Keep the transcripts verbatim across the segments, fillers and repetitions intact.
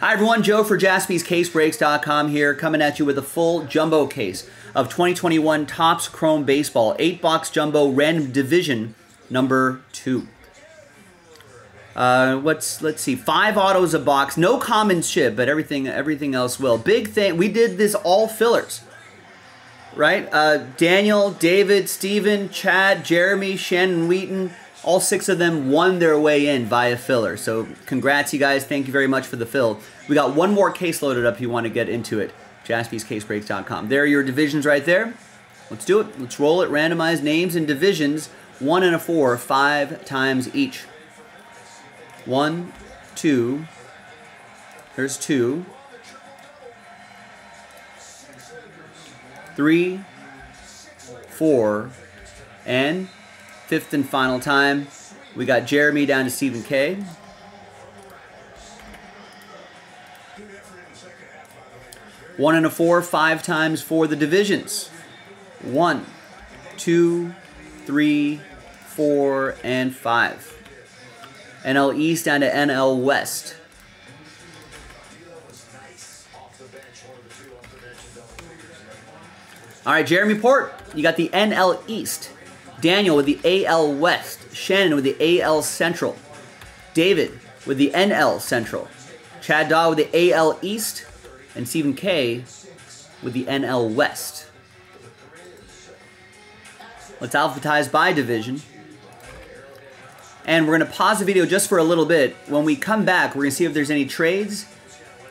Hi everyone, Joe for Jaspys Case Breaks dot com here, coming at you with a full jumbo case of twenty twenty-one Topps Chrome Baseball, eight box jumbo, random division number two. Uh, what's, let's see, five autos a box, no commons ship, but everything everything else will. Big thing, we did this all fillers, right? Uh, Daniel, David, Steven, Chad, Jeremy, Shannon Wheaton, all six of them won their way in via filler. So congrats, you guys. Thank you very much for the fill. We got one more case loaded up if you want to get into it. Jaspys Case Breaks dot com. There are your divisions right there. Let's do it. Let's roll it. Randomized names and divisions. One and a four, five times each. One, two. There's two. Three, four, and... fifth and final time. We got Jeremy down to Stephen K. One and a four, five times for the divisions. One, two, three, four, and five. N L East down to N L West. All right, Jeremy Port, you got the N L East. Daniel with the A L West. Shannon with the A L Central. David with the N L Central. Chad Daw with the A L East. And Stephen K with the N L West. Let's alphabetize by division. And we're going to pause the video just for a little bit. When we come back, we're going to see if there's any trades.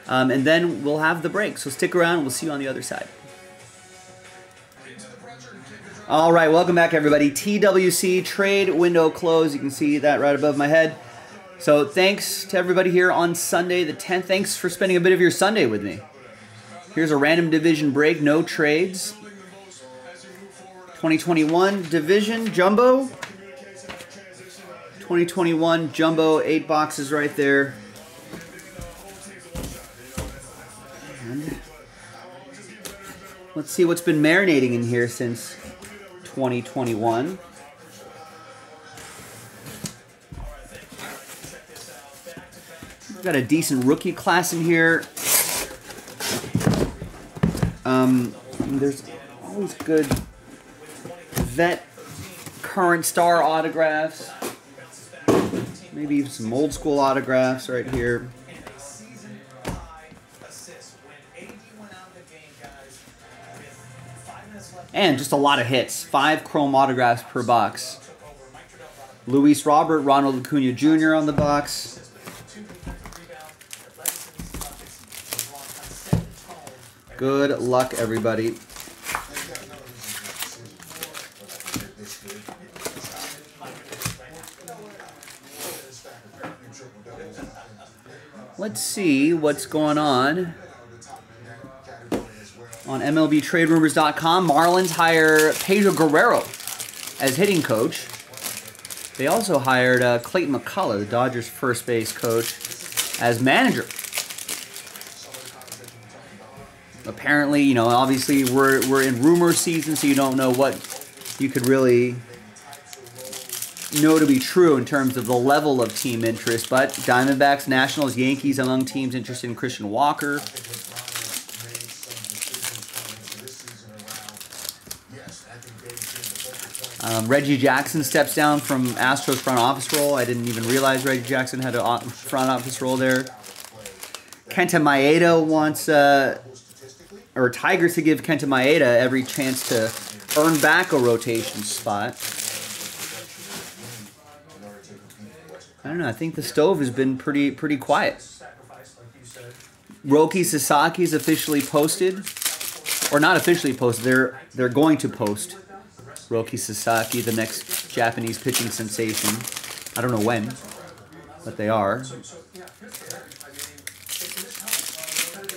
Um, and then we'll have the break. So stick around. We'll see you on the other side. All right, welcome back, everybody. T W C, trade window closed. You can see that right above my head. So thanks to everybody here on Sunday the tenth. Thanks for spending a bit of your Sunday with me. Here's a random division break, no trades. twenty twenty-one division jumbo. twenty twenty-one jumbo, eight boxes right there. And let's see what's been marinating in here since twenty twenty-one. Got a decent rookie class in here. Um, there's always good vet, current star autographs. Maybe some old school autographs right here. And just a lot of hits. Five chrome autographs per box. Luis Robert, Ronald Acuna Junior on the box. Good luck, everybody. Let's see what's going on. On M L B Trade Rumors dot com, Marlins hire Pedro Guerrero as hitting coach. They also hired uh, Clayton McCullough, the Dodgers first base coach, as manager. Apparently, you know, obviously we're, we're in rumor season, so you don't know what you could really know to be true in terms of the level of team interest, but Diamondbacks, Nationals, Yankees among teams interested in Christian Walker. Um, Reggie Jackson steps down from Astros front office role. I didn't even realize Reggie Jackson had a front office role there. Kenta Maeda wants, uh, or Tigers to give Kenta Maeda every chance to earn back a rotation spot. I don't know. I think the stove has been pretty pretty quiet. Roki Sasaki is officially posted, or not officially posted. They're they're going to post Roki Sasaki, the next Japanese pitching sensation. I don't know when, but they are.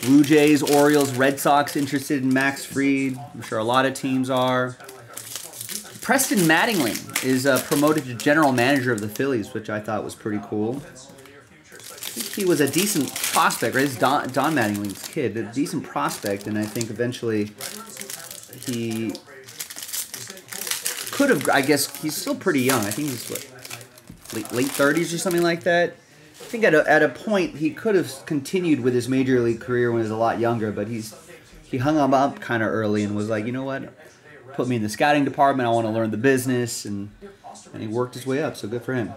Blue Jays, Orioles, Red Sox interested in Max Fried. I'm sure a lot of teams are. Preston Mattingly is uh, promoted to general manager of the Phillies, which I thought was pretty cool. I think he was a decent prospect, right? It's Don, Don Mattingly's kid, a decent prospect, and I think eventually he... could have, I guess, he's still pretty young. I think he's, what, late, late thirties or something like that. think at a, at a point he could have continued with his major league career when he was a lot younger, but he's he hung him up kind of early and was like, you know what, put me in the scouting department. I want to learn the business, and and he worked his way up. So good for him.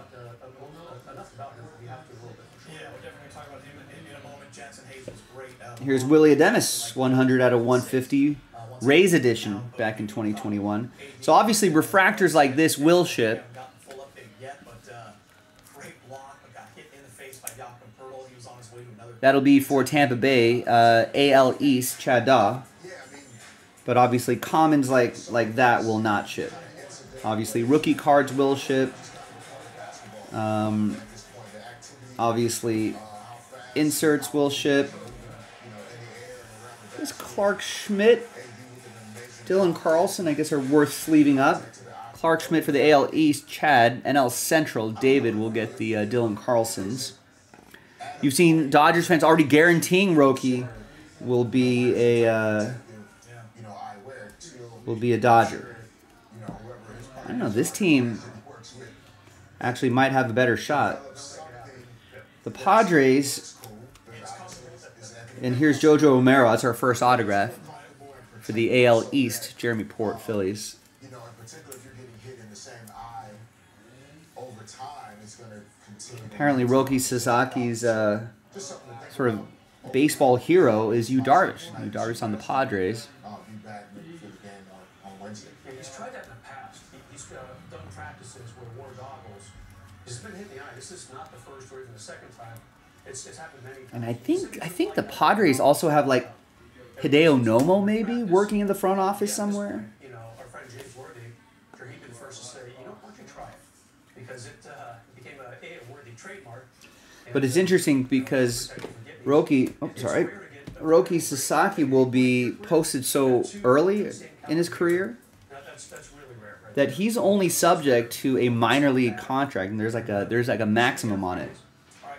Here's Willy Adames, one hundred out of one fifty, Rays edition back in twenty twenty-one. So obviously refractors like this will ship. That'll be for Tampa Bay, uh, A L East, Chad Daw. But obviously commons like like that will not ship. Obviously rookie cards will ship. Um, obviously inserts will ship. This Clark Schmidt, Dylan Carlson, I guess are worth sleeving up. Clark Schmidt for the A L East, Chad. N L Central, David will get the uh, Dylan Carlsons. You've seen Dodgers fans already guaranteeing Roki will be a uh, will be a Dodger. I don't know. This team actually might have a better shot. The Padres, and here's Jojo Romero. That's our first autograph for the A L East. Jeremy Port, Phillies. Apparently, Roki Sasaki's uh, sort of baseball hero is Yu Darvish. Yu Darvish on the Padres. And I think I think the Padres also have like Hideo Nomo maybe working in the front office somewhere. But it's interesting because Roki, oh, sorry, Roki Sasaki will be posted so early in his career that he's only subject to a minor league contract, and there's like a there's like a maximum on it.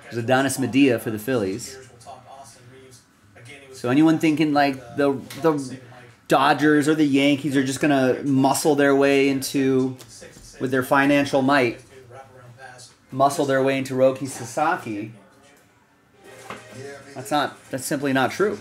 There's Adonis Medina for the Phillies. So anyone thinking like the the Dodgers or the Yankees are just gonna muscle their way into with their financial might. Muscle their way into Roki Sasaki. That's not. That's simply not true.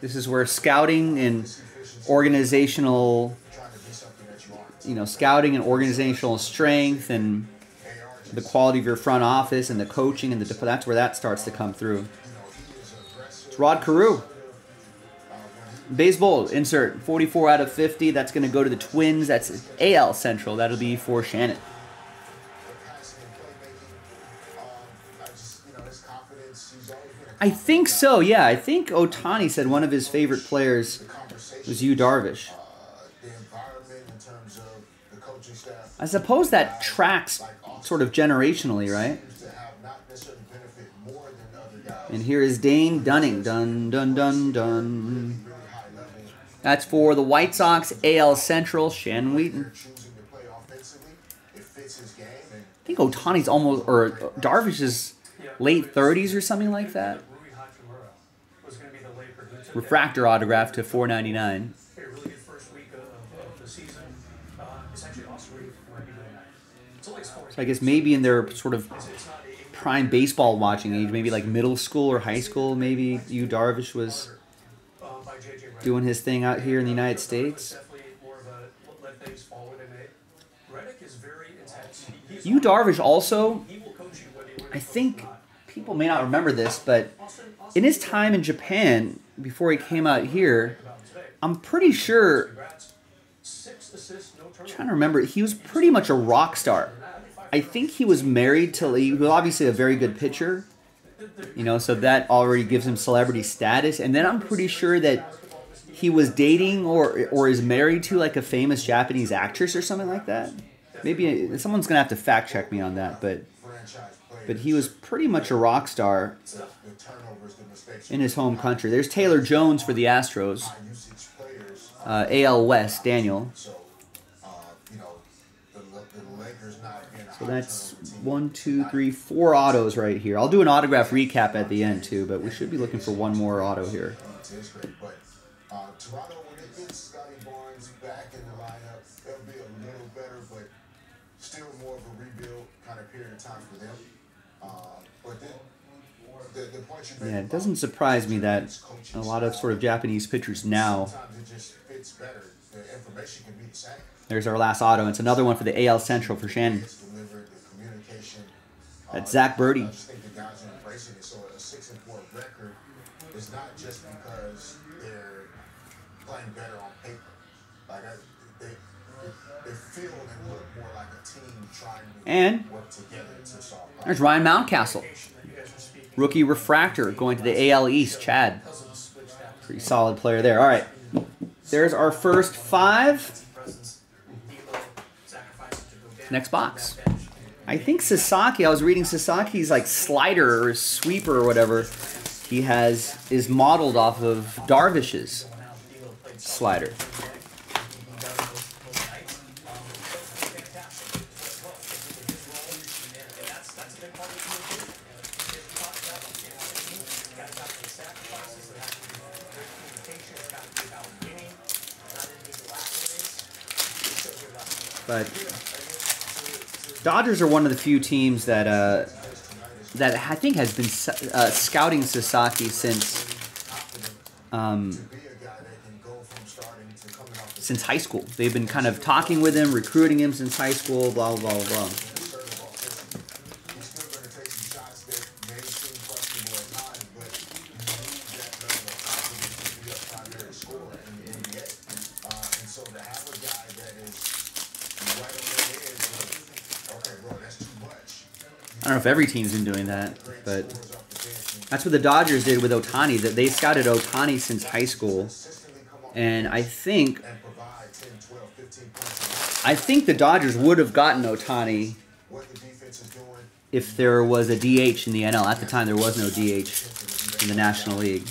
This is where scouting and organizational, you know, scouting and organizational strength and the quality of your front office and the coaching and the that's where that starts to come through. It's Rod Carew. Baseball insert forty-four out of fifty. That's going to go to the Twins. That's A L Central. That'll be for Shannon. I think so. Yeah, I think Ohtani said one of his favorite players was Yu Darvish. I suppose that tracks sort of generationally, right? And here is Dane Dunning. Dun, dun, dun, dun. That's for the White Sox, A L Central, Shan Wheaton. I think Ohtani's almost, or Darvish is late thirties or something like that. Refractor autograph to four ninety-nine. So I guess maybe in their sort of prime baseball watching age, maybe like middle school or high school, maybe Yu Darvish was doing his thing out here in the United States. Yu Darvish also, I think people may not remember this, but in his time in Japan, before he came out here, I'm pretty sure, I'm trying to remember, he was pretty much a rock star. I think he was married to Lee, who obviously a very good pitcher, you know, so that already gives him celebrity status. And then I'm pretty sure that he was dating or or is married to like a famous Japanese actress or something like that. Maybe someone's going to have to fact check me on that, but but he was pretty much a rock star in his home country. There's Taylor Jones for the Astros. Uh, A L West, Daniel. So that's one, two, three, four autos right here. I'll do an autograph recap at the end too, but we should be looking for one more auto here. Toronto, when they get Scotty Barnes back in the lineup, it'll be a little better, but still more of a rebuild kind of period of time for them. Uh, but then, the, the point you made, yeah, it doesn't surprise me that a lot of sort of Japanese pitchers now. Sometimes it just fits better. The information can be the same. There's our last auto. It's another one for the A L Central for Shannon. That's Zach Birdie. I just think the guys are embracing it. So a six and four record is not just because they're playing better on paper. Like I, they, they feel and look more like a team trying to and work together to solve problems. There's Ryan Mountcastle, rookie refractor, going to the A L East. Chad, pretty solid player there. All right, there's our first five. Next box. I think Sasaki, I was reading Sasaki's like slider or sweeper or whatever he has is modeled off of Darvish's slider. But Dodgers are one of the few teams that uh, that I think has been uh, scouting Sasaki since um, since high school. They've been kind of talking with him, recruiting him since high school, blah, blah, blah. I don't know if every team's been doing that, but that's what the Dodgers did with Ohtani. That they scouted Ohtani since high school, and I think I think the Dodgers would have gotten Ohtani if there was a D H in the N L. At the time, there was no D H in the National League.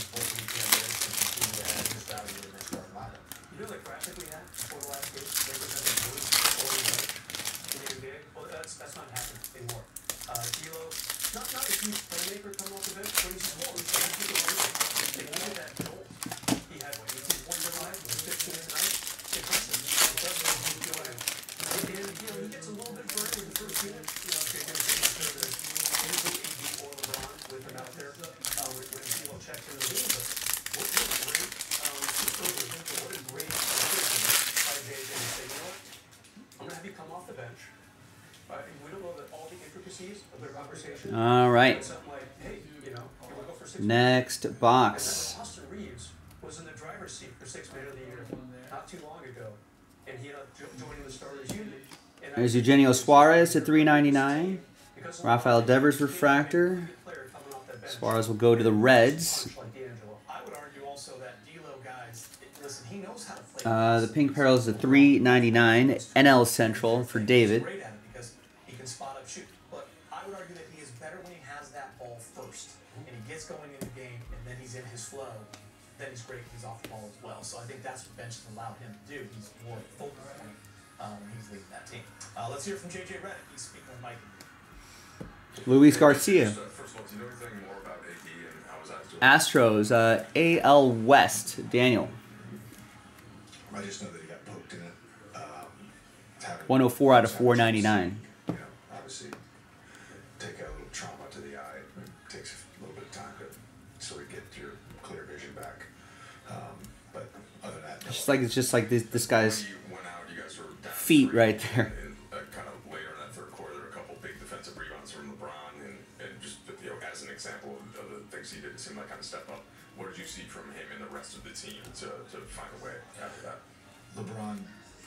All right. Next box. Austin Reeves was in the driver's seat for sixth man of the year not too long ago, and he ended up joining the starters unit. There's Eugenio Suarez at three ninety-nine. Rafael Devers refractor. Suarez will go to the Reds. Uh, the pink parallel is at three ninety-nine. N L Central for David. So I think that's what bench has allowed him to do. He's more focused when um, he's leading that team. Uh, let's hear from J J Redick. He's speaking with Mike. Luis Garcia. First of all, do you know anything more about A E and how was Astros, uh, A L West. Daniel. I just know that he got poked in it. Um, one oh four out of four ninety-nine. You know, obviously, take a little trauma to the eye. It takes a little bit of time to sort of get your clear vision back. Um, But other than that, it's just like it's just like this this guy's feet right there. And uh, kind of later in that third quarter, there were a couple big defensive rebounds from LeBron, and, and just you know, as an example of the things he did, it seemed like kind of step up. What did you see from him and the rest of the team to to find a way after that? LeBron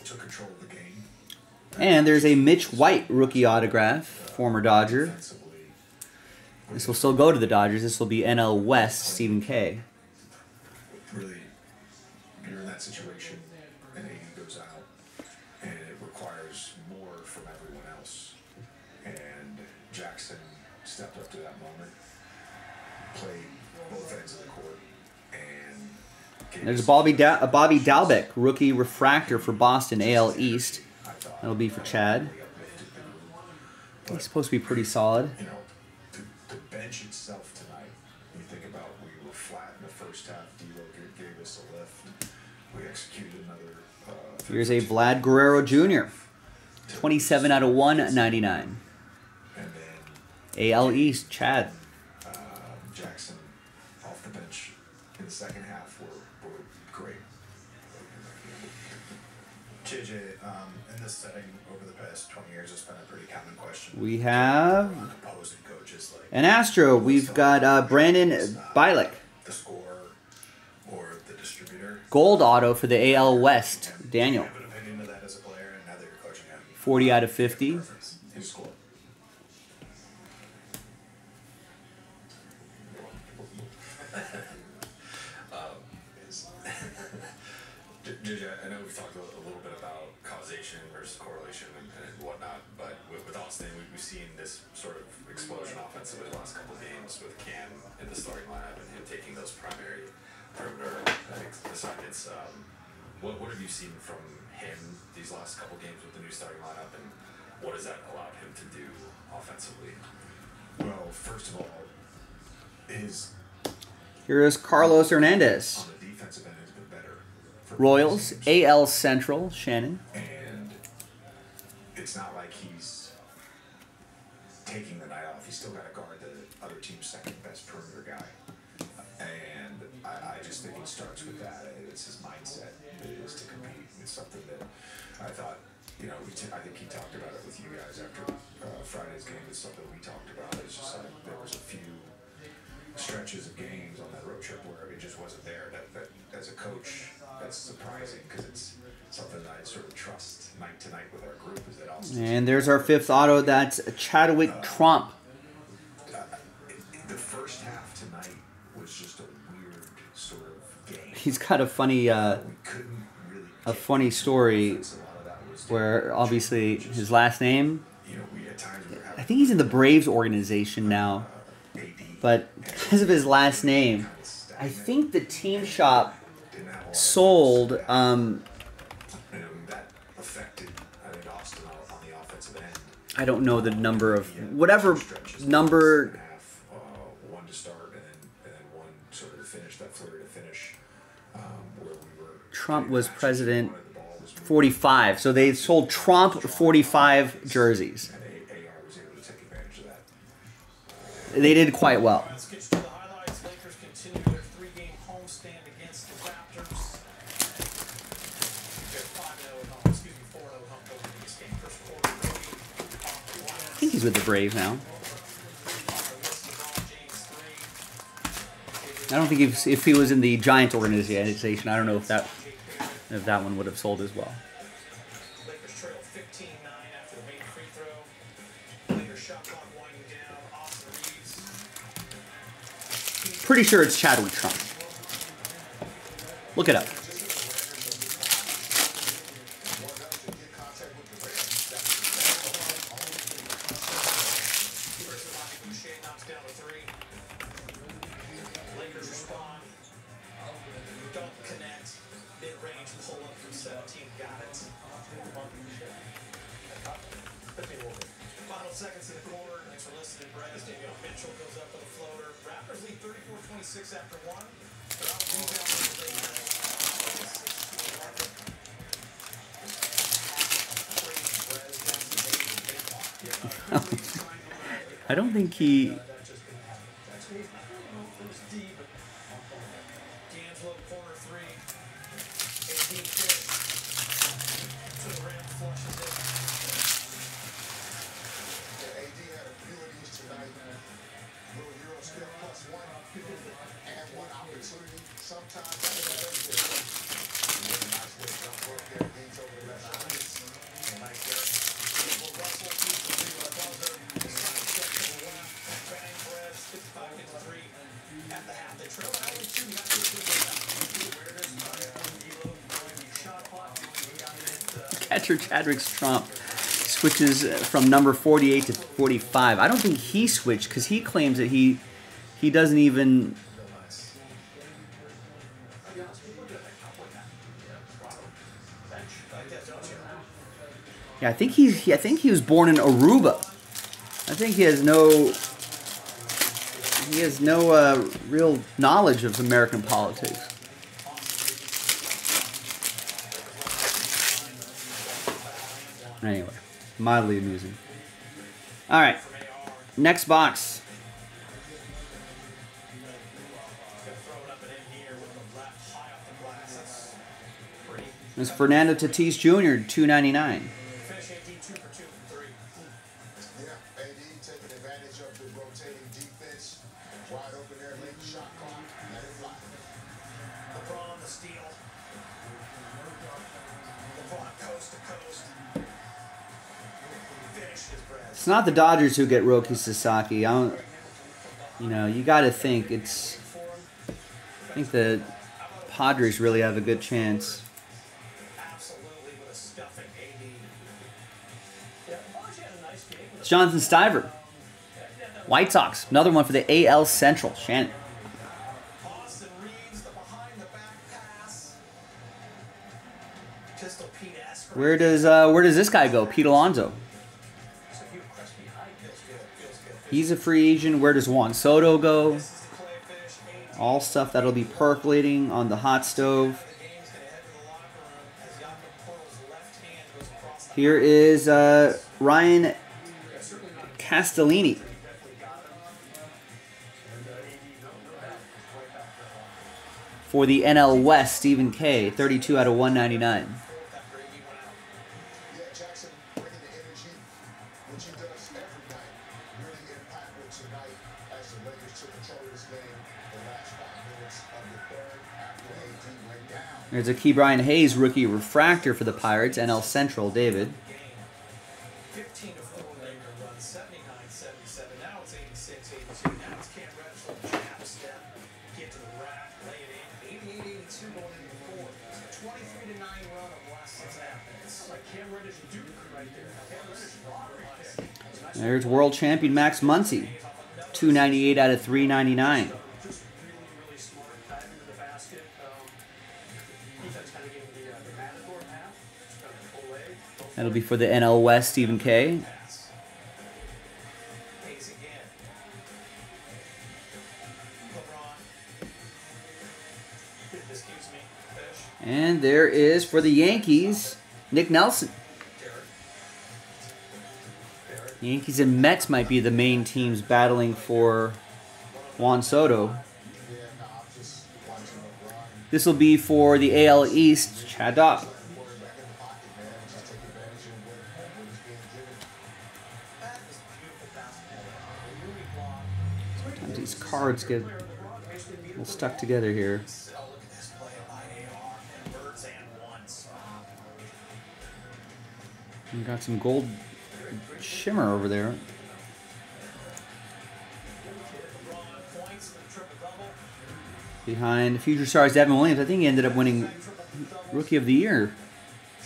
took control of the game. And there's a Mitch White rookie autograph, uh, former Dodger. This will still go to the Dodgers. This will be N L West. Stephen K. Really. You're in that situation, and A E goes out, and it requires more from everyone else. And Jackson stepped up to that moment, played both ends of the court, and there's Bobby da Bobby Dalbec, rookie refractor for Boston, A L East. That'll be for Chad. He's supposed to be pretty solid. You know, the, the bench itself tonight, when you think about we were flat in the first half, D-Lo gave us a lift. We executed another... Uh, Here's a Vlad Guerrero Junior twenty-seven out of one ninety-nine. And then... A L East, Chad. Uh, Jackson off the bench in the second half were, were great. J J, um, in this setting over the past twenty years, it's been a pretty common question. We have an Astro. We've got uh, Brandon Bilek. The scorer or the distributor. Gold auto for the A L West, Daniel. forty out of fifty. I know we've talked a little bit about causation versus correlation and, and whatnot, but with, with Austin, we've seen this sort of explosion offensively the last couple of games with Cam in the starting lineup and him taking those primary perimeter assignments. Um, what, what have you seen from him these last couple of games with the new starting lineup, and what has that allowed him to do offensively? Well, first of all, his... Here is Carlos Hernandez. On the defensive end, Royals, A L Central, Shannon. And it's not like he's taking the night off. He's still got to guard the other team's second-best perimeter guy. And I, I just think it starts with that. It's his mindset. It is to compete. It's something that I thought, you know, we t I think he talked about it with you guys after uh, Friday's game. It's something we talked about. It's just like there was a few stretches of games on that road trip where it just wasn't there. That, that as a coach, that's surprising because it's something that I sort of trust night to night with our group. Is that also and there's our fifth auto. That's Chadwick uh, Tromp. Uh, the first half tonight was just a weird sort of game. He's got a funny, uh, really a funny story where obviously just, his last name. You know, we had times we were I think he's in the Braves organization now. But because of his last name, I think the team shop sold um, I don't know the number of whatever number one to start and then one sort of finish that flurry to finish Trump was president forty-five, so they sold Trump forty-five jerseys. They did quite well. Let's get to the highlights. Lakers continue their three-game homestand against the Raptors. I think he's with the Braves now. I don't think if if he was in the Giants organization, I don't know if that if that one would have sold as well. Pretty sure it's Chadwick Trump. Look it up. I don't think he. Catcher Chadwick Tromp switches from number forty-eight to forty-five. I don't think he switched because he claims that he he doesn't even. Yeah, I think he's. I think he was born in Aruba. I think he has no he has no uh, real knowledge of American politics. Anyway, mildly amusing. All right, next box. It's Fernando Tatis Junior, two ninety-nine. It's not the Dodgers who get Roki Sasaki. I don't, you know, you got to think it's. I think the Padres really have a good chance. It's Jonathan Stuyver, White Sox. Another one for the A L Central. Shannon. Where does uh, where does this guy go? Pete Alonso. He's a free agent. Where does Juan Soto go? All stuff that'll be percolating on the hot stove. Here is uh, Ryan Castellani. For the N L West, Stephen K, thirty-two out of one ninety-nine. There's a Key Brian Hayes rookie refractor for the Pirates, N L Central, David. There's world champion Max Muncy, two ninety-eight out of three ninety-nine. That'll be for the N L West, Stephen K. And there is, for the Yankees, Nick Nelson. The Yankees and Mets might be the main teams battling for Juan Soto. This will be for the A L East, Chad Dopp. Sometimes these cards get a little stuck together here. We got some gold shimmer over there. Behind future stars Devin Williams. I think he ended up winning Rookie of the Year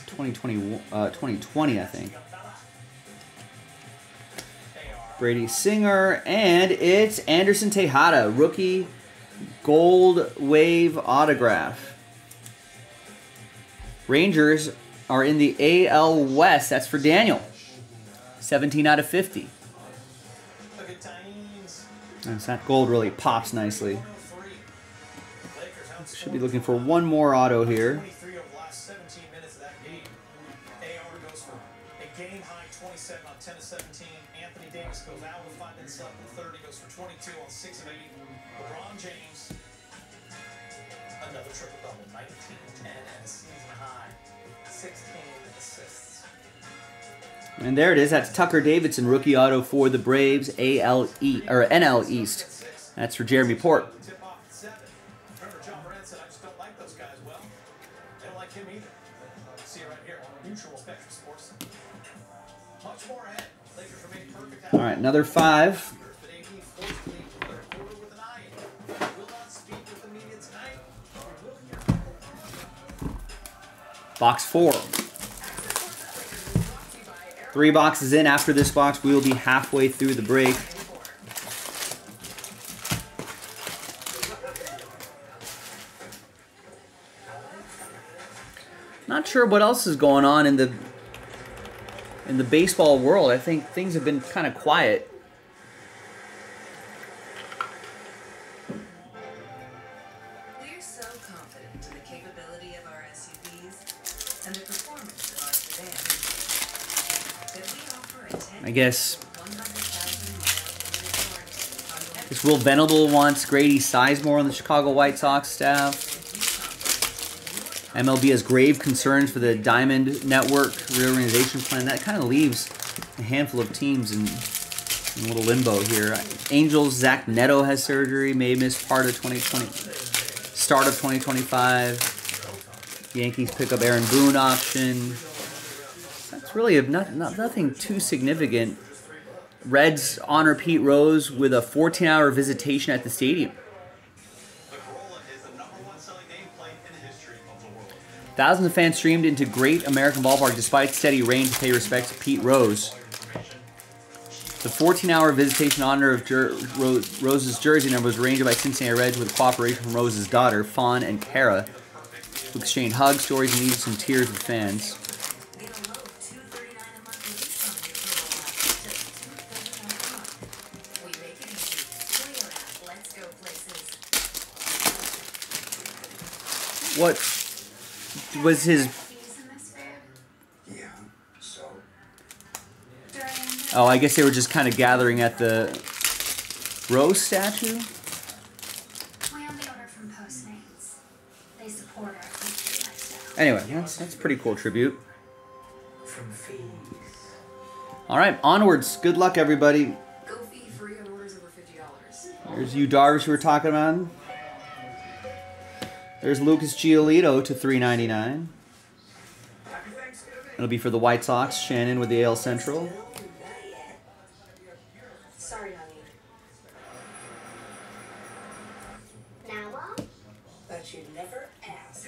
twenty twenty, I think. Brady Singer, and it's Anderson Tejada, rookie gold wave autograph. Rangers are in the A L West. That's for Daniel. seventeen out of fifty. Nice, that gold really pops nicely. Should be looking for one more auto here. And there it is. That's Tucker Davidson, rookie auto for the Braves, A L E or N L East. That's for Jeremy Port. All right, another five. Box four. Three boxes in. After this box, we will be halfway through the break. Not sure what else is going on in the in the baseball world. I think things have been kind of quiet. reliability of our S U Vs, and the performance of our sedans. That we offer a ten I guess. Because Will Venable wants Grady Sizemore on the Chicago White Sox staff. M L B has grave concerns for the Diamond Network reorganization plan. That kind of leaves a handful of teams in, in a little limbo here. Angels, Zach Neto has surgery, may miss part of twenty twenty, start of twenty twenty-five. Yankees pick up Aaron Boone option. That's really a, not, not, nothing too significant. Reds honor Pete Rose with a fourteen hour visitation at the stadium. Thousands of fans streamed into Great American Ballpark despite steady rain to pay respect to Pete Rose. The fourteen hour visitation in honor of Jer Rose, Rose's jersey number was arranged by Cincinnati Reds with cooperation from Rose's daughter, Fawn and Kara, who exchanged hugs, stories, and even some tears with fans. What? Was his... Oh, I guess they were just kind of gathering at the Rose statue? Anyway, that's, that's a pretty cool tribute. Alright, onwards. Good luck, everybody. There's Yu Darvish we were talking about. There's Lucas Giolito to three ninety-nine. It'll be for the White Sox. Shannon with the A L Central. Sorry, honey. Now what? But you never asked.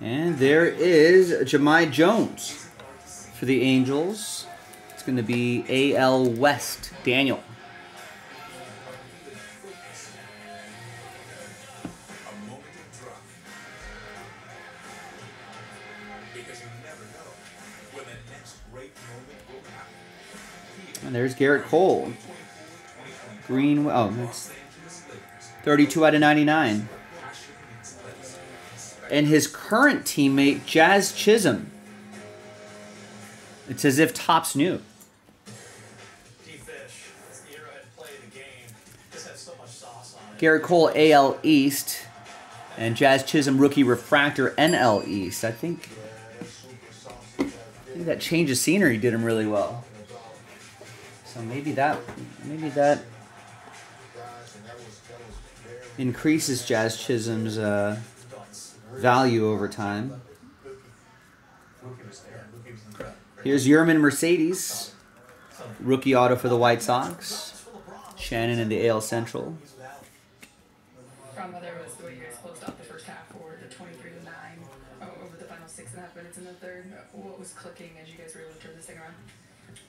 And there is Jemai Jones for the Angels. It's going to be A L West. Daniel. And there's Gerrit Cole. Green. Oh, that's thirty-two out of ninety-nine. And his current teammate, Jazz Chisholm. It's as if Topps knew. Gerrit Cole, A L East. And Jazz Chisholm, rookie refractor, N L East. I think, I think that change of scenery did him really well. So maybe that... Maybe that increases Jazz Chisholm's... Uh, value over time. Here's Yerman Mercedes, rookie auto for the White Sox. Shannon in the A L Central. From whether it was the way you guys closed off the first half or the twenty-three to nine over the final six and a half minutes in the third, what was clicking as you guys were able to turn this thing around?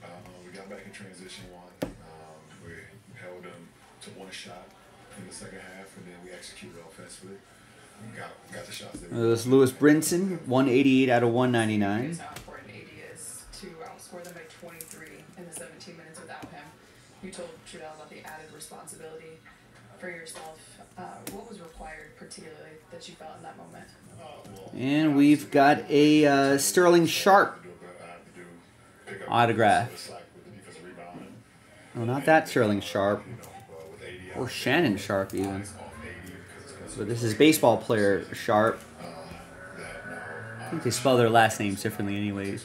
Uh, we got back in transition one. Um, we held them to one shot in the second half, and then we executed offensively. Got, got the shots. Uh, this is Lewis Brinson, one eighty-eight out of one ninety-nine. How important eighty is to outscore them by twenty-three in the seventeen minutes without him. You told Trudell about the added responsibility for yourself. Uh, what was required particularly that you felt in that moment? And we've got a uh, Sterling Sharp autograph. Oh, not that Sterling Sharp. Or Shannon Sharp, even. But this is baseball player Sharp. I think they spell their last names differently anyways.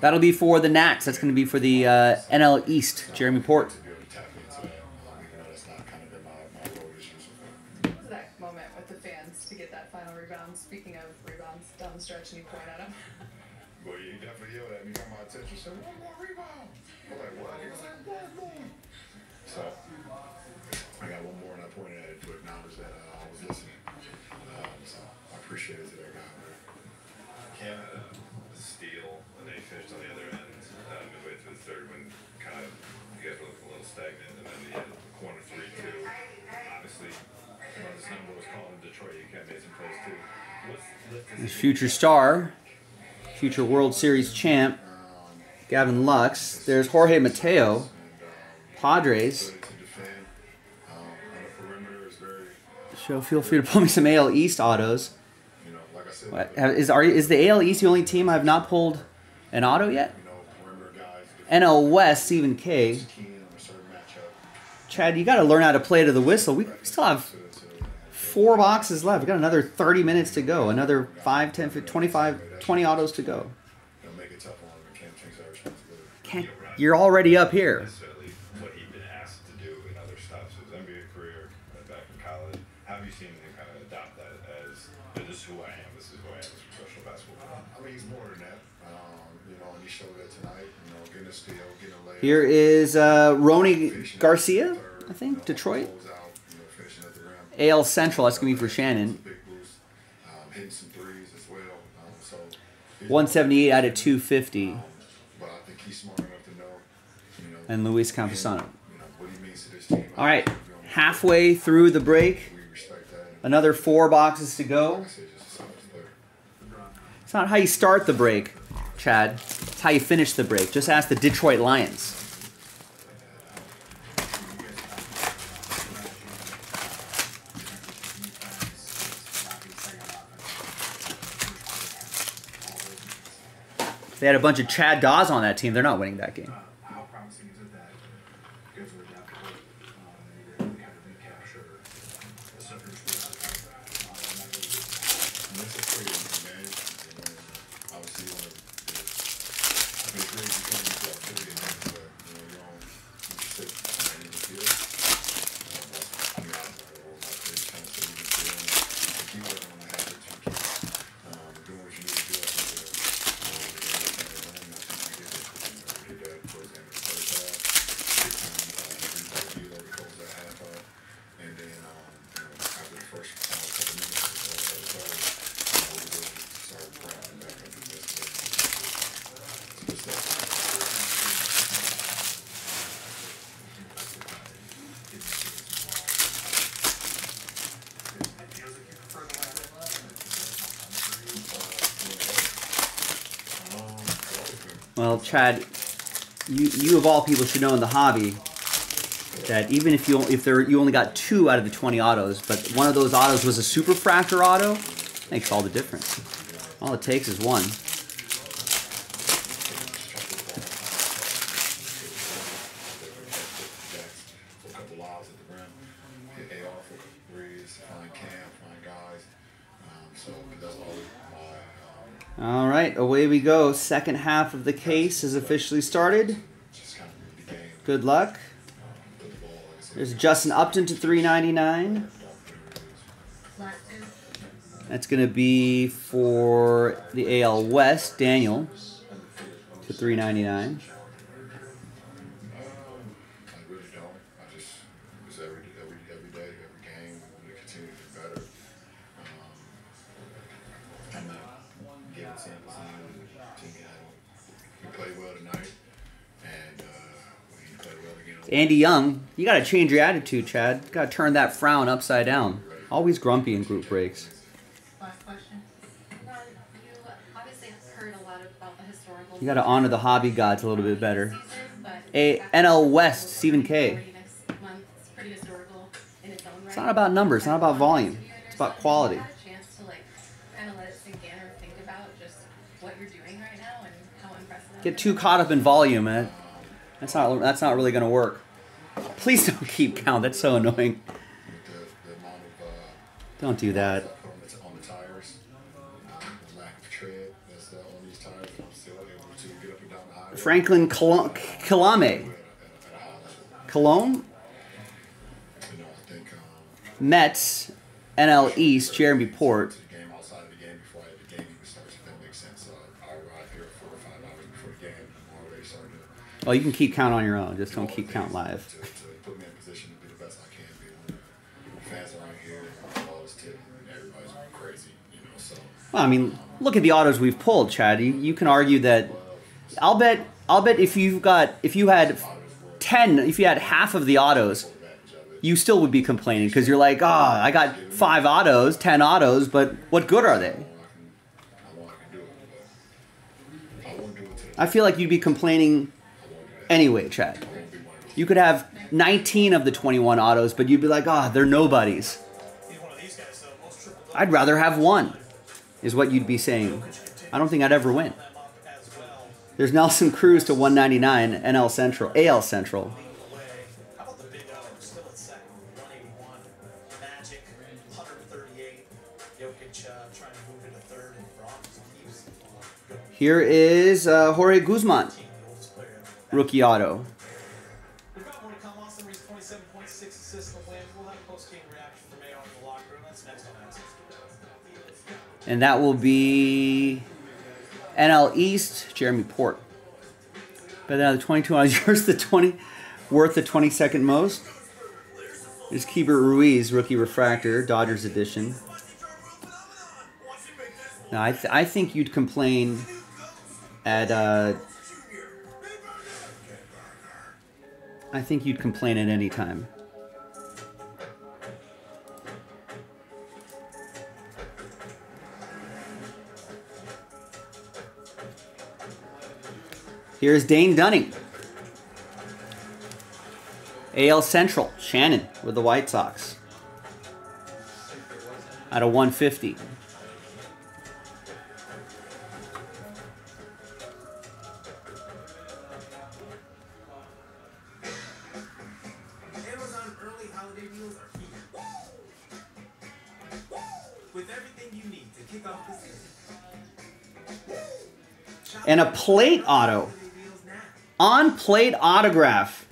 That'll be for the Nats. That's going to be for the uh, N L East. Jeremy Port. That moment with the fans to get that final rebound. Speaking of rebounds, down the stretch and you point at him. Well, you definitely yelled at me. Got my attention. Said, one more rebound. I was like, what? He was like, one more. So... I got one more and I pointed at it to acknowledge that uh, I was listening. Um, so I appreciate it that I got it. Canada, steal, and they finished on the other end uh, midway through the third when kind of you guys were looking a little stagnant, and then the end, corner three two. Obviously, you know, this number was called in Detroit. You can't make some plays too. His future star, future World Series champ, Gavin Lux. There's Jorge Mateo, Padres. So feel free to pull me some A L East autos. What, is, are, is the A L East the only team I've not pulled an auto yet? N L West, Stephen K. Chad, you got to learn how to play to the whistle. We still have four boxes left. We got another thirty minutes to go. Another five, ten, twenty-five, twenty autos to go. Can't, you're already up here. Here is uh, Ronny Garcia, I think, Detroit. A L Central, that's going to be for Shannon. one seventy-eight out of two fifty. And Luis Camposano. All right, halfway through the break. Another four boxes to go. It's not how you start the break, Chad. It's how you finish the break. Just ask the Detroit Lions. If they had a bunch of Chad Dawes on that team, they're not winning that game. Well, Chad, you, you of all people should know in the hobby that even if you if there you only got two out of the twenty autos, but one of those autos was a superfractor auto, makes all the difference. All it takes is one. Away we go. Second half of the case has officially started. Good luck. There's Justin Upton to three ninety-nine. That's going to be for the A L West. Daniel to three ninety-nine. Andy Young, you got to change your attitude, Chad. You got to turn that frown upside down. Always grumpy in group breaks. Last question. Ron, you obviously have heard a lot about the historical... You got to honor the hobby gods a little bit better. A N L West, Stephen K. It's not about numbers. It's not about volume. It's about quality. Get too caught up in volume, man. That's not, that's not really going to work. Please don't keep count. That's so annoying. Don't do that. Franklin Kalame. Cologne? Mets, N L East, Jeremy Port. Well, you can keep count on your own. Just don't keep count live. Well, I mean, look at the autos we've pulled, Chad. You, you can argue that. I'll bet. I'll bet if you've got, if you had ten, if you had half of the autos you still would be complaining because you're like, ah, oh, I got five autos, ten autos, but what good are they? I feel like you'd be complaining anyway, Chad. You could have nineteen of the twenty-one autos, but you'd be like, ah, oh, they're nobodies. I'd rather have one, is what you'd be saying. I don't think I'd ever win. There's Nelson Cruz to one ninety-nine, N L Central, A L Central. Here is uh, Jorge Guzman, rookie auto. And that will be N L East, Jeremy Port. But now the twenty-two on yours, the twenty, worth the twenty-second most. There's Keibert Ruiz, rookie refractor, Dodgers edition. Now, I, th I think you'd complain at, uh, I think you'd complain at any time. Here's Dane Dunning. A L Central, Shannon with the White Sox. Out of one fifty. And a plate auto, on plate autograph.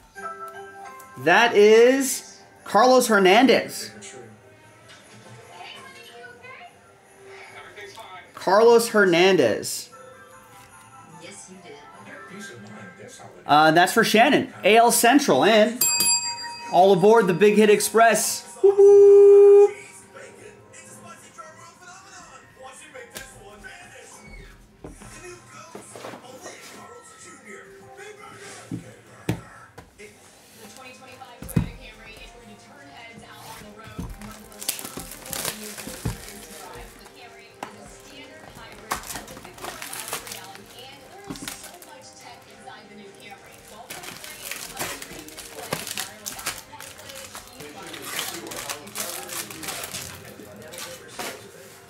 That is Carlos Hernandez. Carlos Hernandez. Uh, that's for Shannon. A L Central in. All aboard the Big Hit Express. Woo-hoo!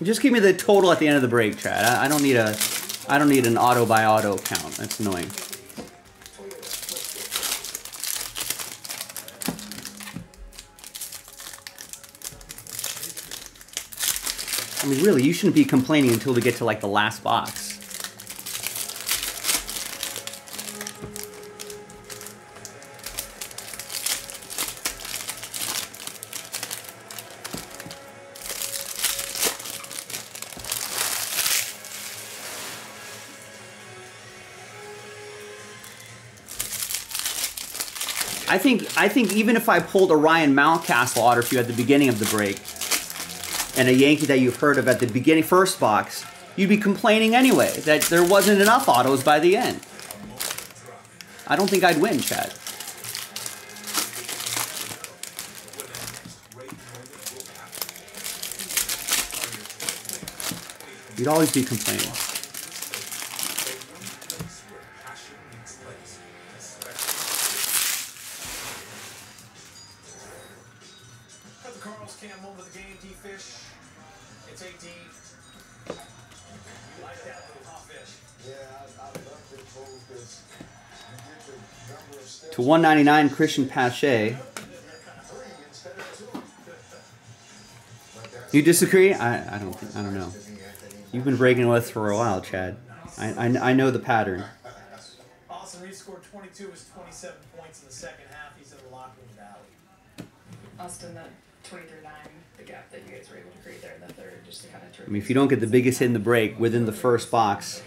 Just give me the total at the end of the break, Chad. I, I don't need a, I don't need an auto by auto count. That's annoying. I mean, really, you shouldn't be complaining until we get to like the last box. I think I think even if I pulled a Ryan Mountcastle auto for you at the beginning of the break and a Yankee that you've heard of at the beginning first box, you'd be complaining anyway that there wasn't enough autos by the end. I don't think I'd win, Chad. You'd always be complaining. one ninety-nine Christian Pache. You disagree? I, I don't think, I don't know. You've been breaking with us for a while, Chad. I, I I know the pattern. Austin Reeves scored twenty-two of his twenty-seven points in the second half. He's in the Lockwood Valley. Austin, that twenty through nine, the gap that you guys were able to create there in the third, just to kind of. I mean, if you don't get the biggest hit in the break within the first box,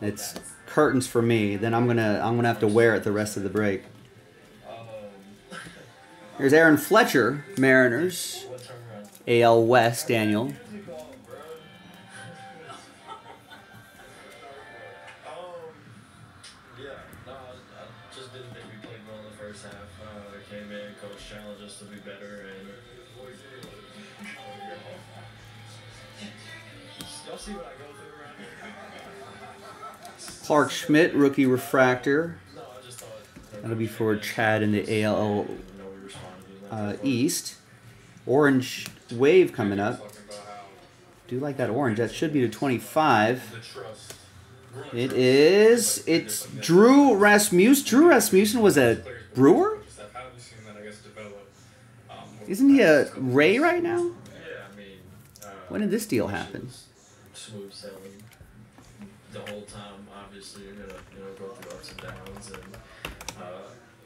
it's curtains for me. Then I'm gonna I'm gonna have to wear it the rest of the break. Here's Aaron Fletcher, Mariners, A L West, Daniel. half. Uh, they came in, coach challenged us to be better, and y'all see what I go through around here. Clark Schmidt, rookie refractor. That'll be for Chad in the A L uh, East. Orange wave coming up. Do like that orange. That should be to twenty-five. It is. It's Drew Rasmussen. Drew Rasmussen was a Brewer? Isn't he a Ray right now? When did this deal happen? Smooth sailing the whole time. Obviously, you're gonna you know go through ups and downs, and uh,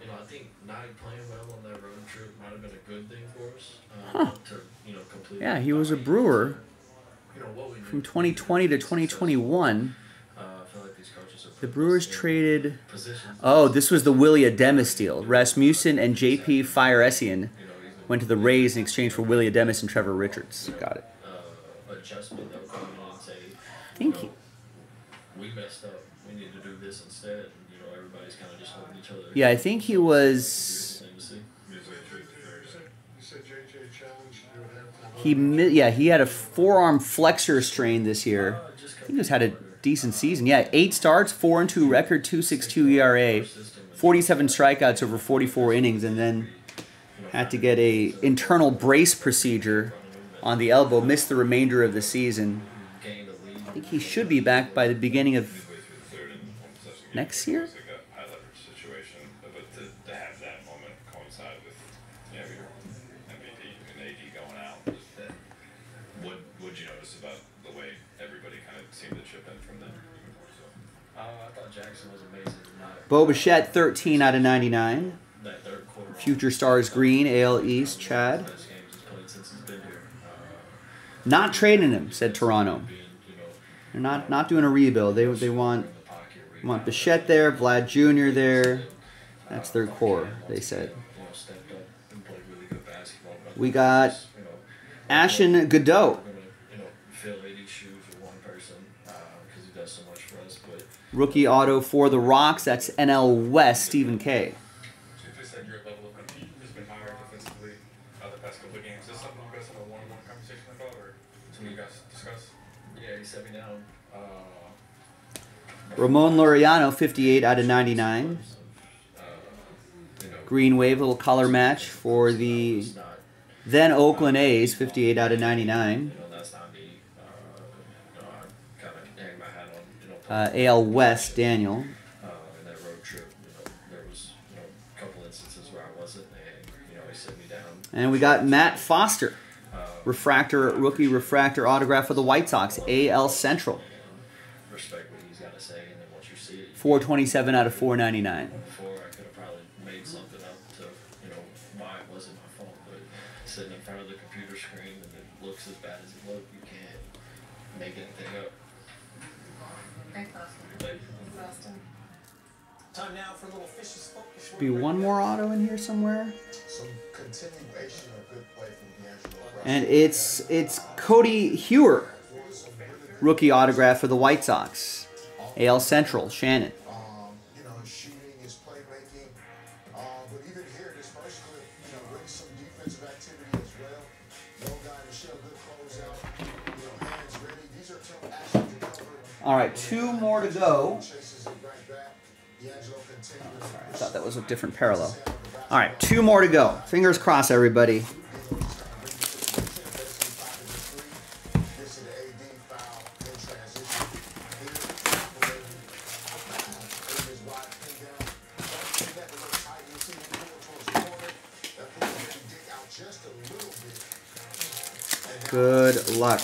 you know I think not playing well on that road trip might have been a good thing for us. Um, huh. To you know complete. Yeah, he was a Brewer from twenty twenty to twenty twenty-one. The Brewers traded... Oh, this was the Willy Adames deal. Rasmussen and J P Fire-Essien went to the Rays in exchange for Willy Adames and Trevor Richards. Got it. Thank you. We messed up. We need to do this instead. You know, everybody's kind of just holding each other. Yeah, I think he was... He, yeah, he had a forearm flexor strain this year. I think he's had a... decent season. Yeah, eight starts, four and two record, two sixty-two E R A, forty-seven strikeouts over forty-four innings, and then had to get a internal brace procedure on the elbow, missed the remainder of the season. I think he should be back by the beginning of next year. Bo Bichette, thirteen out of ninety-nine. Future Stars Green, A L East, Chad. Not trading him, said Toronto. They're not not doing a rebuild. They they want want Bichette there, Vlad Junior there. That's their core, they said. We got Ashton Godot. Rookie auto for the Rocks. That's N L West, Stephen K. Ramon Laureano, fifty-eight out of ninety-nine. Green wave, little color match for the then Oakland A's, fifty-eight out of ninety-nine. Uh, A L West, Daniel. Uh, in that road trip, you know, there was you know, a couple instances where I wasn't, and you know, he sent me down. And we got Matt Foster, refractor, rookie refractor autograph for the White Sox, A L Central. Respect what he's got to say, and then once you see it. four twenty-seven out of four ninety-nine. Before I could have probably made something up to, you know, why it wasn't my fault, but sitting in front of the computer screen and it looks as bad as it looked, you can't make anything up. Should be one more auto in here somewhere. And it's it's Cody Huwer, rookie autograph for the White Sox, A L Central, Shannon. All right, two more to go. Oh, sorry, I thought that was a different parallel. All right, two more to go. Fingers crossed, everybody. Good luck.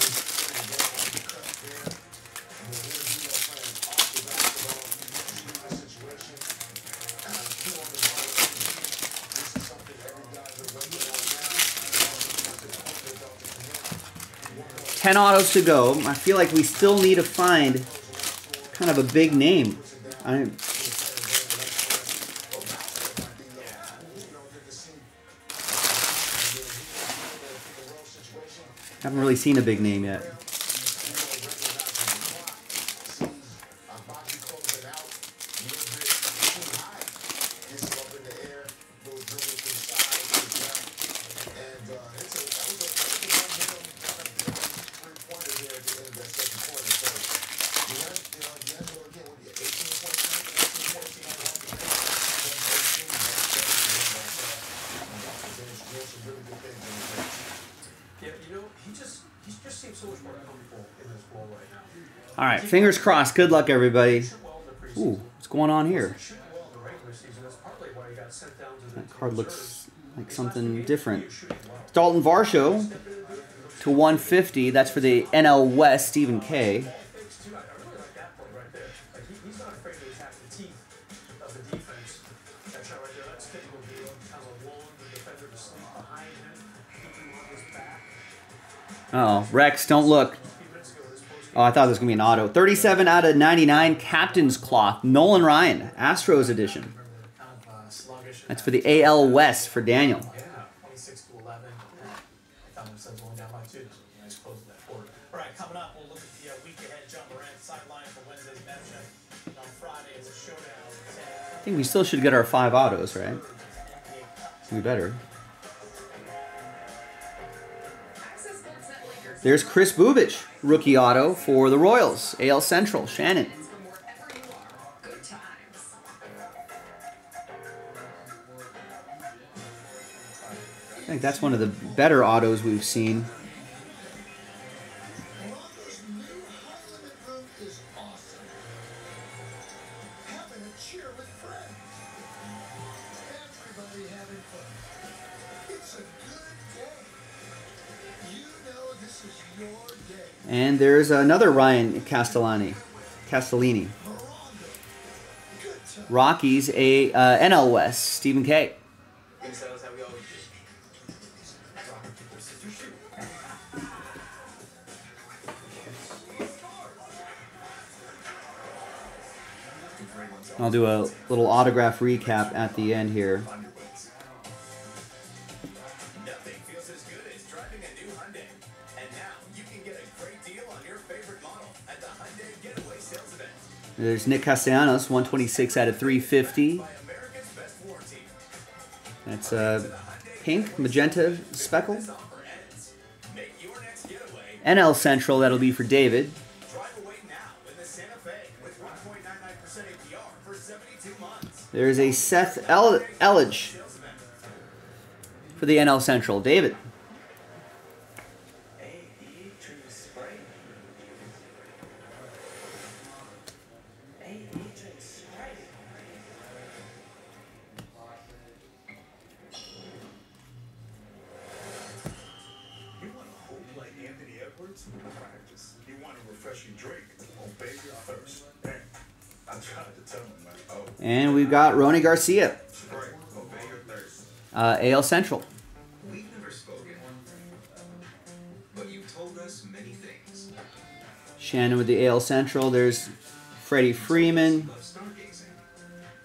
ten autos to go. I feel like we still need to find kind of a big name. I haven't really seen a big name yet. All right, fingers crossed. Good luck, everybody. Ooh, what's going on here? That card looks like something different. Dalton Varsho to one fifty. That's for the N L West, Stephen K. Uh-oh, Rex, don't look. Oh, I thought this was going to be an auto. thirty-seven out of ninety-nine, Captain's Cloth, Nolan Ryan, Astros edition. That's for the A L West for Daniel. I think we still should get our five autos, right? We better. There's Chris Bubich, rookie auto for the Royals. A L Central, Shannon. I think that's one of the better autos we've seen. And there's another Ryan Castellani, Castellini. Rockies, a uh, N L West, Stephen K. I'll do a little autograph recap at the end here. There's Nick Castellanos, one twenty-six out of three fifty. That's uh, pink, magenta, speckled. N L Central, that'll be for David. There's a Seth El Elledge for the N L Central. David. And we've got Ronny Garcia, uh, A L Central. We've never spoken, but you've told us many things. Shannon with the A L Central. There's Freddie Freeman.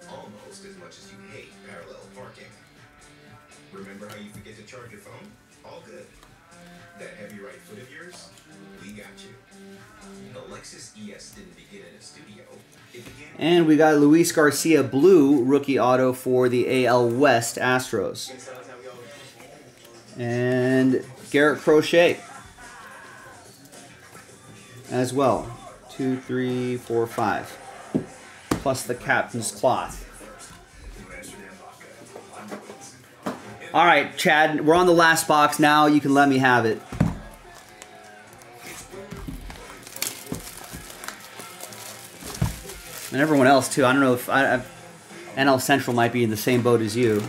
Almost as much as you hate parallel parking. Remember how you forget to charge your phone? All good. That heavy right foot of yours, we got you. The Lexus E S didn't begin in a studio. And we got Luis Garcia blue rookie auto for the A L West Astros. And Garrett Crochet as well. Two, three, four, five. Plus the captain's cloth. All right, Chad, we're on the last box now. You can let me have it. And everyone else, too. I don't know if I, I, N L Central might be in the same boat as you.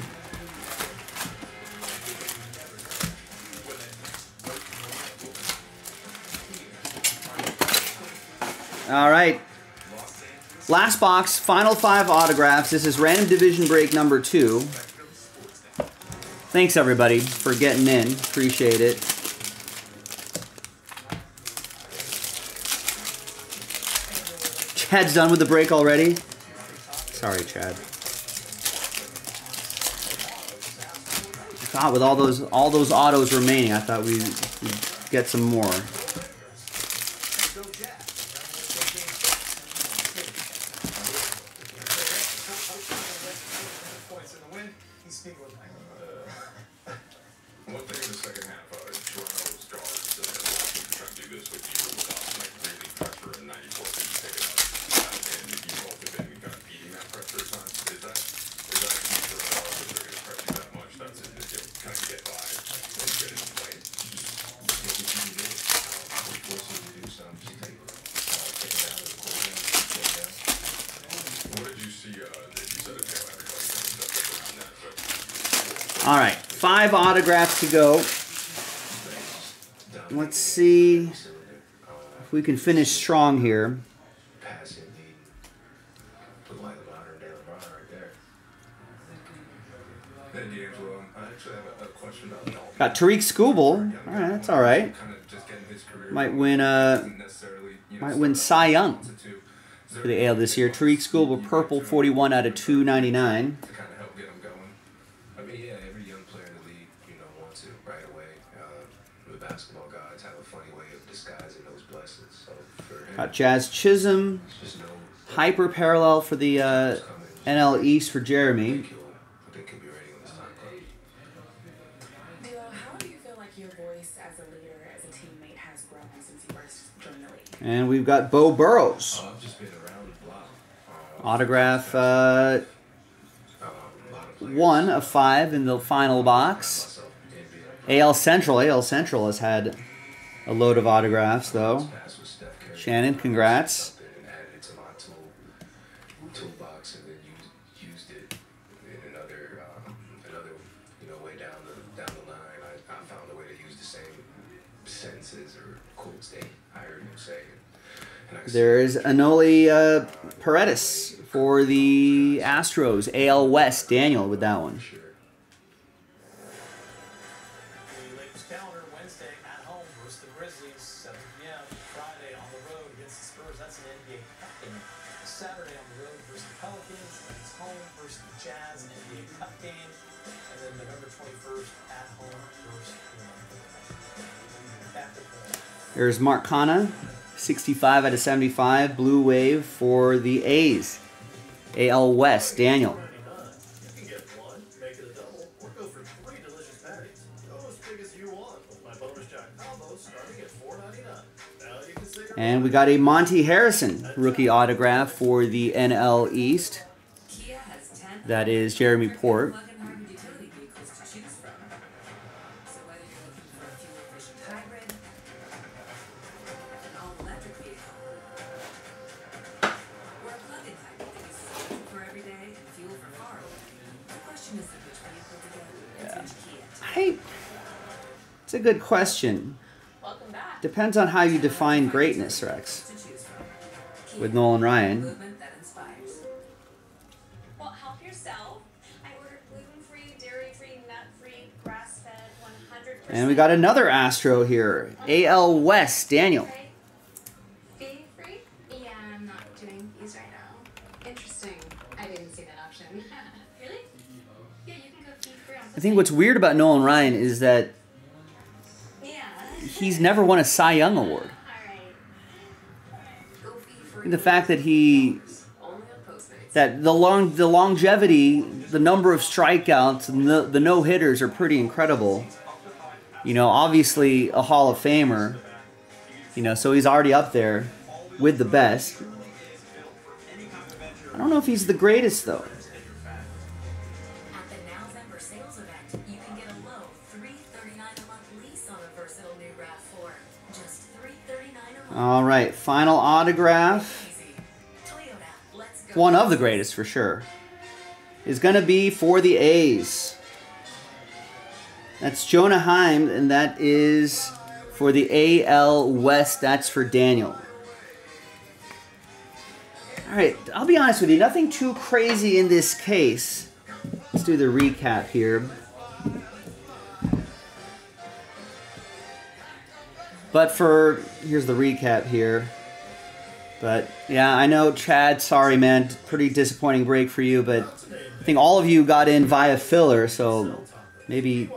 All right. Last box, final five autographs. This is random division break number two. Thanks, everybody, for getting in. Appreciate it. Chad's done with the break already. Sorry, Chad. I thought with all those all those autos remaining, I thought we'd, we'd get some more. All right, five autographs to go. Let's see if we can finish strong here. Got Tariq Skubal. All right, that's all right. Might win uh, might win Cy Young for the A L this year. Tariq Skubal, purple, forty-one out of two ninety-nine. Got Jazz Chisholm, hyper parallel for the uh, N L East for Jeremy. And we've got Bo Burrows, autograph uh, one of five in the final box. A L Central, A L Central has had a load of autographs though. Shannon, congrats. There is Anoli uh, Paredes for the Astros. A L West, Daniel with that one. There's Mark Kana, sixty-five out of seventy-five, blue wave for the A's. A L West, Daniel. And we got a Monty Harrison rookie autograph for the N L East. That is Jeremy Port. It's a good question. Welcome back. Depends on how you define greatness, Rex. With Nolan Ryan. Movement that inspires. Well, help yourself. I ordered gluten-free, dairy-free, nut-free, grass-fed, one hundred percent. And we got another Astro here. A L West, Daniel. Fee-free? Yeah, I'm not doing these right now. Interesting. I didn't see that option. Really? Yeah, you can go fee-free on the I think what's weird about Nolan Ryan is that he's never won a Cy Young Award. And the fact that he, that the long, the longevity, the number of strikeouts, and the, the no-hitters are pretty incredible. You know, obviously a Hall of Famer, you know, so he's already up there with the best. I don't know if he's the greatest, though. All right, final autograph. One of the greatest for sure is going to be for the A's. That's Jonah Heim, and that is for the A L West. That's for Daniel. All right, I'll be honest with you, nothing too crazy in this case. Let's do the recap here. But for, here's the recap here. But yeah, I know, Chad, sorry, man. Pretty disappointing break for you, but I think all of you got in via filler, so maybe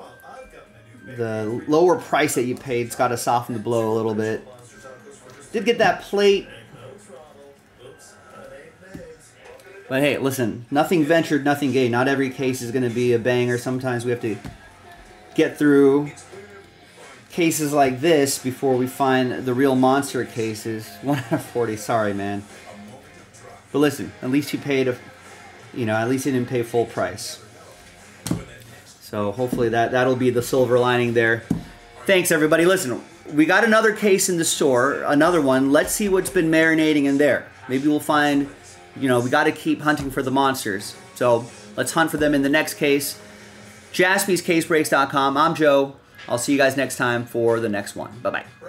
the lower price that you paid's got to soften the blow a little bit. Did get that plate. But hey, listen, nothing ventured, nothing gained. Not every case is going to be a banger. Sometimes we have to get through cases like this before we find the real monster cases. one out of forty, sorry, man. But listen, at least you paid a, you know, at least you didn't pay full price. So hopefully that, that'll be the silver lining there. Thanks, everybody. Listen, we got another case in the store, another one. Let's see what's been marinating in there. Maybe we'll find, you know, we got to keep hunting for the monsters. So let's hunt for them in the next case. Jaspys Case Breaks dot com. I'm Joe. I'll see you guys next time for the next one. Bye-bye.